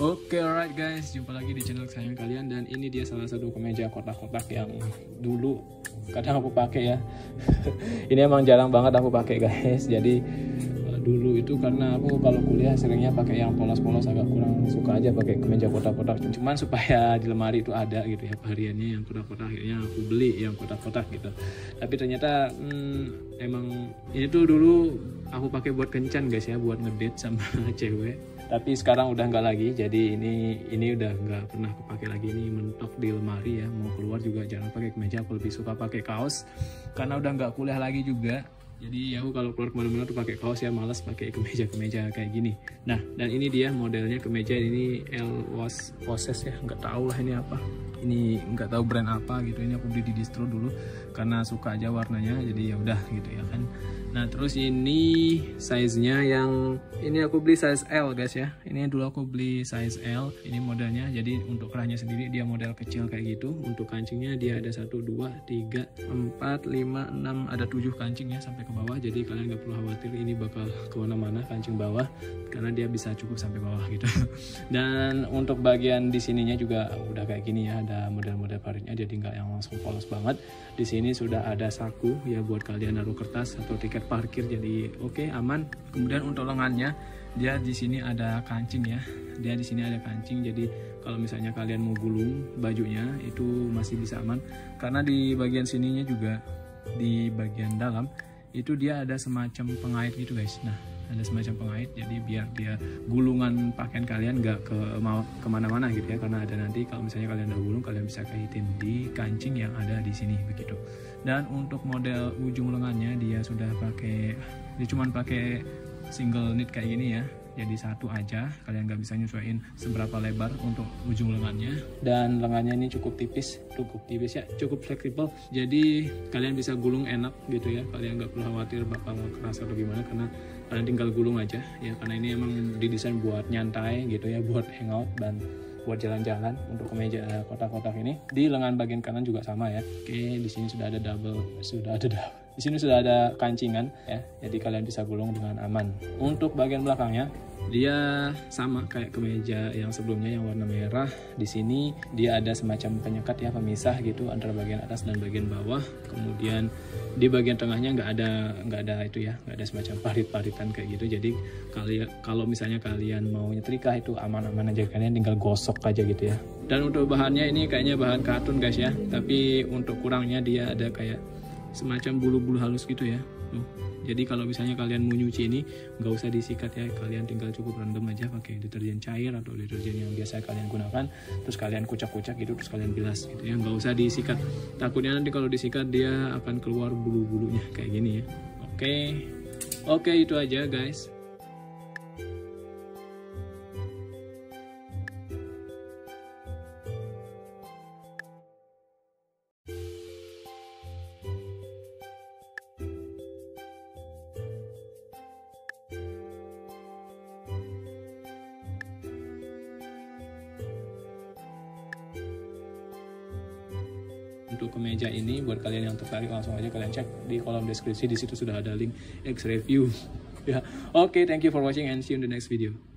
Oke, alright guys, jumpa lagi di channel kesayangan kalian, dan ini dia salah satu kemeja kotak-kotak yang dulu kadang aku pakai ya. Ini emang jarang banget aku pakai guys. Jadi dulu itu karena aku kalau kuliah seringnya pakai yang polos-polos, agak kurang suka aja pakai kemeja kotak-kotak. Cuman supaya di lemari itu ada gitu ya hariannya yang kotak-kotak, akhirnya aku beli yang kotak-kotak gitu. Tapi ternyata emang ini tuh dulu aku pakai buat kencan guys ya, buat ngedate sama cewek. Tapi sekarang udah nggak lagi, jadi ini udah nggak pernah kepake lagi, ini mentok di lemari ya. Mau keluar juga jangan pakai kemeja, aku lebih suka pakai kaos karena udah nggak kuliah lagi juga. Jadi ya aku kalau keluar kemana-mana tuh pakai kaos ya, malas pakai kemeja-kemeja kayak gini. Nah, dan ini dia modelnya kemeja ini, L Poses ya, nggak tahu lah ini apa. Ini nggak tahu brand apa gitu, ini aku beli di distro dulu karena suka aja warnanya, jadi ya udah gitu ya kan. Nah, terus ini size-nya yang ini aku beli size L guys ya. Ini dulu aku beli size L, ini modelnya. Jadi untuk kerahnya sendiri dia model kecil kayak gitu. Untuk kancingnya dia ada 1, 2, 3, 4, 5, 6, ada 7 kancing ya sampai ke bawah. Jadi kalian nggak perlu khawatir ini bakal ke mana-mana kancing bawah, karena dia bisa cukup sampai bawah gitu. Dan untuk bagian di sininya juga udah kayak gini ya, ada model-model paritnya, jadi nggak yang langsung polos banget. Di sini sudah ada saku ya buat kalian naruh kertas atau tiket parkir, jadi oke, aman. Kemudian untuk lengannya dia di sini ada kancing ya, dia di sini ada kancing, jadi kalau misalnya kalian mau gulung bajunya itu masih bisa aman, karena di bagian sininya juga di bagian dalam itu dia ada semacam pengait gitu guys. Nah, ada semacam pengait, jadi biar dia gulungan pakaian kalian nggak kemana-mana gitu ya, karena ada nanti kalau misalnya kalian udah gulung kalian bisa kaitin di kancing yang ada di sini begitu. Dan untuk model ujung lengannya dia sudah pakai, dia cuman pakai single knit kayak gini ya, jadi satu aja, kalian nggak bisa nyesuaiin seberapa lebar untuk ujung lengannya. Dan lengannya ini cukup tipis ya, cukup fleksibel, jadi kalian bisa gulung enak gitu ya, kalian nggak perlu khawatir bakal kerasa atau gimana, karena kalian tinggal gulung aja ya, karena ini emang didesain buat nyantai gitu ya, buat hangout dan buat jalan-jalan. Untuk kemeja kotak-kotak ini di lengan bagian kanan juga sama ya. Oke, di sini sudah ada di sini sudah ada kancingan ya, jadi kalian bisa gulung dengan aman. Untuk bagian belakangnya dia sama kayak kemeja yang sebelumnya yang warna merah. Di sini dia ada semacam penyekat ya, pemisah gitu antara bagian atas dan bagian bawah. Kemudian di bagian tengahnya nggak ada itu ya, nggak ada semacam parit-paritan kayak gitu. Jadi kalau misalnya kalian mau nyetrika itu aman-aman aja, kalian tinggal gosok aja gitu ya. Dan untuk bahannya ini kayaknya bahan katun guys ya, tapi untuk kurangnya dia ada kayak semacam bulu-bulu halus gitu ya. Jadi kalau misalnya kalian mau nyuci ini nggak usah disikat ya, kalian tinggal cukup rendam aja pakai deterjen cair atau deterjen yang biasa kalian gunakan, terus kalian kucak-kucak gitu, terus kalian bilas gitu ya, nggak usah disikat, takutnya nanti kalau disikat dia akan keluar bulu-bulunya kayak gini ya. Oke, itu aja guys. Untuk kemeja ini buat kalian yang tertarik langsung aja kalian cek di kolom deskripsi, di situ sudah ada link X review ya. Oke, thank you for watching and see you in the next video.